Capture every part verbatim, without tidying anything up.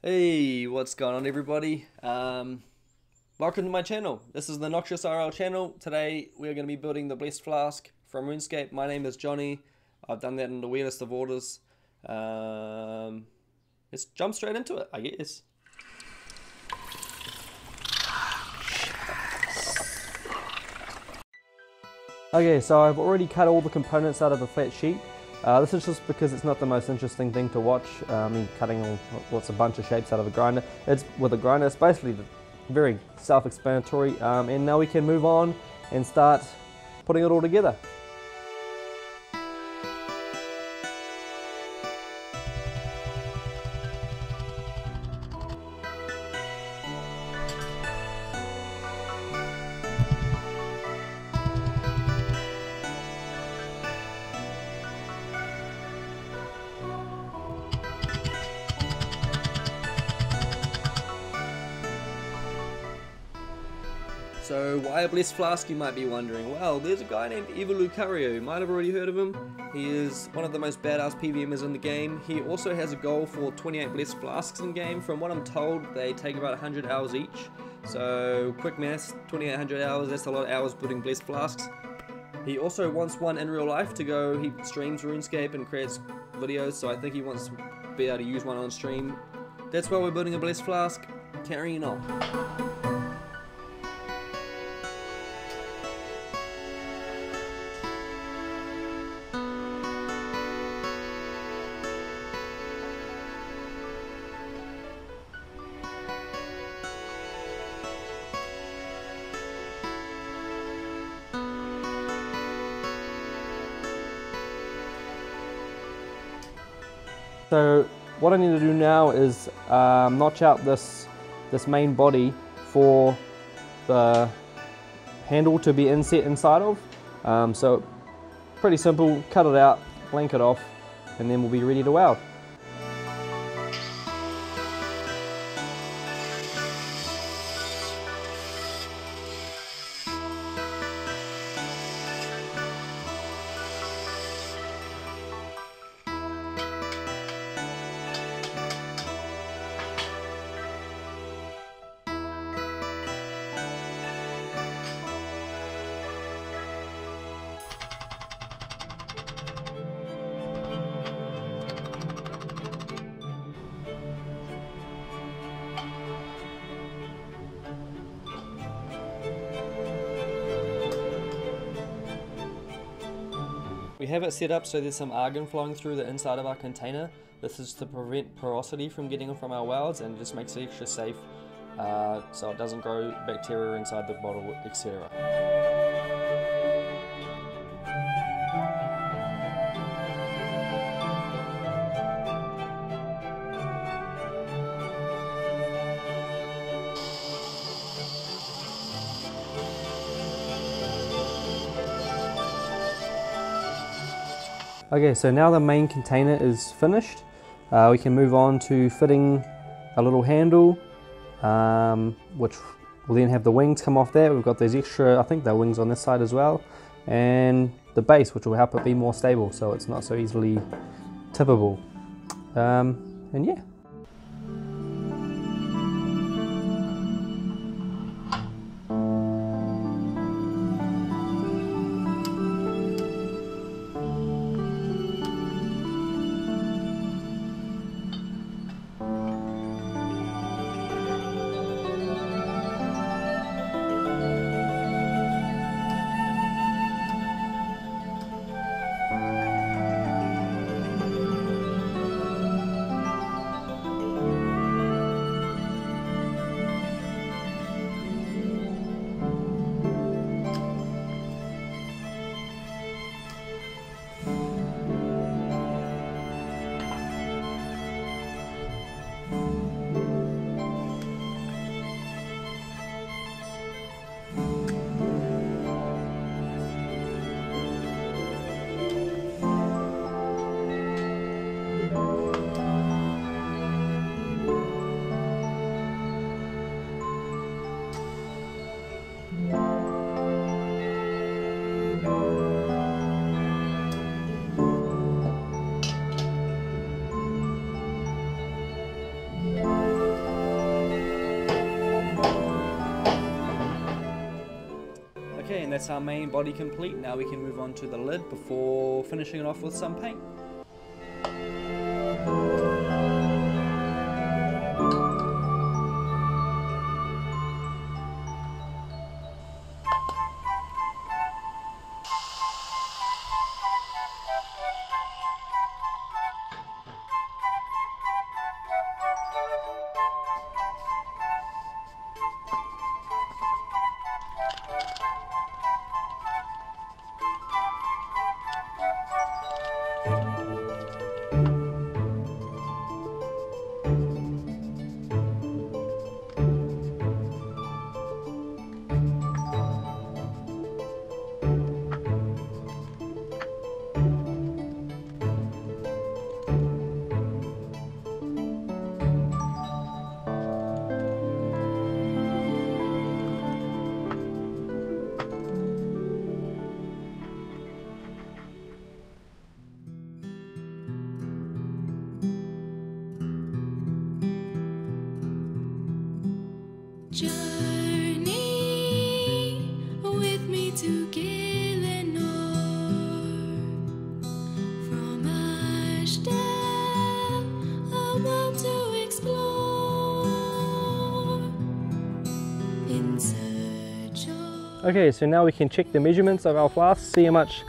Hey, what's going on everybody? Um, welcome to my channel. This is the Noxious I R L channel. Today we are going to be building the Blessed Flask from RuneScape. My name is Johnny. I've done that in the weirdest of orders. Um, let's jump straight into it, I guess. Okay, so I've already cut all the components out of a flat sheet. Uh, this is just because it's not the most interesting thing to watch, uh, me cutting all, what's a bunch of shapes out of a grinder. It's with a grinder, it's basically very self-explanatory, um, and now we can move on and start putting it all together. So why a Blessed Flask, you might be wondering. Well, there's a guy named Evil Lucario, you might have already heard of him. He is one of the most badass P V Mers in the game. He also has a goal for twenty-eight Blessed Flasks in game. From what I'm told, they take about one hundred hours each. So quick maths, twenty-eight hundred hours, that's a lot of hours building Blessed Flasks. He also wants one in real life to go, he streams RuneScape and creates videos, so I think he wants to be able to use one on stream. That's why we're building a Blessed Flask, carrying on. So what I need to do now is um, notch out this this main body for the handle to be inset inside of. Um, so pretty simple, cut it out, blank it off, and then we'll be ready to weld. We have it set up so there's some argon flowing through the inside of our container. This is to prevent porosity from getting from our welds and just makes it extra safe uh, so it doesn't grow bacteria inside the bottle, et cetera. Okay, so now the main container is finished. Uh, we can move on to fitting a little handle, um, which will then have the wings come off there. We've got these extra, I think they're wings on this side as well, and the base, which will help it be more stable so it's not so easily tippable. Um, and yeah. and that's our main body complete. Now we can move on to the lid before finishing it off with some paint. Journey with me to Gielinor, from Ashtel, a world to explore, in search of... Okay, so now we can check the measurements of our flask, see how much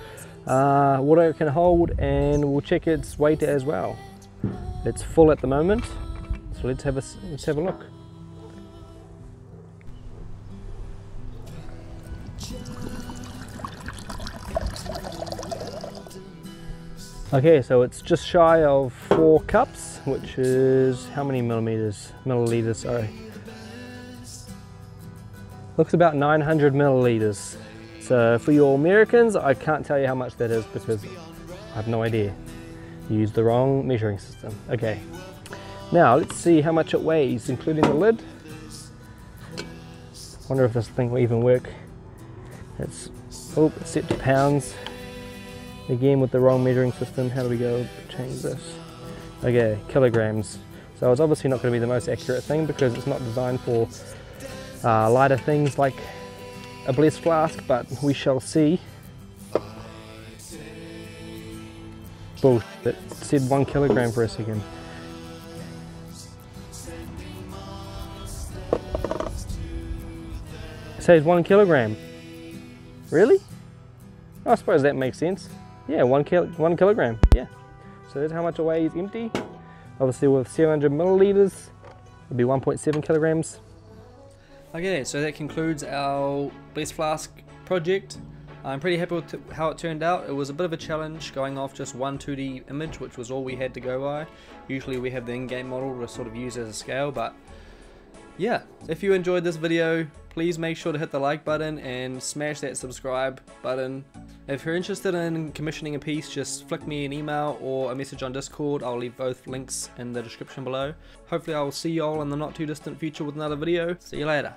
uh, water it can hold, and we'll check its weight as well. It's full at the moment, so let's have a, let's have a look. Okay, so it's just shy of four cups, which is how many millimeters? Milliliters, sorry. Looks about nine hundred milliliters. So for your Americans, I can't tell you how much that is because I have no idea. You used the wrong measuring system. Okay, now let's see how much it weighs, including the lid. Wonder if this thing will even work. It's, oh, it's set to pounds. Again with the wrong measuring system, how do we go change this? Okay, kilograms. So it's obviously not going to be the most accurate thing because it's not designed for uh, lighter things like a blessed flask, but we shall see. Bullshit, it said one kilogram for a second. It says one kilogram. Really? I suppose that makes sense. Yeah, one, kil one kilogram, yeah. So that's how much it weighs empty. Obviously with seven hundred milliliters, it'd be one point seven kilograms. Okay, so that concludes our Blessed Flask project. I'm pretty happy with how it turned out. It was a bit of a challenge going off just one two D image, which was all we had to go by. Usually we have the in-game model to sort of use as a scale, but yeah, if you enjoyed this video, please make sure to hit the like button and smash that subscribe button. If you're interested in commissioning a piece, just flick me an email or a message on Discord. I'll leave both links in the description below. Hopefully I'll see you all in the not too distant future with another video. See you later.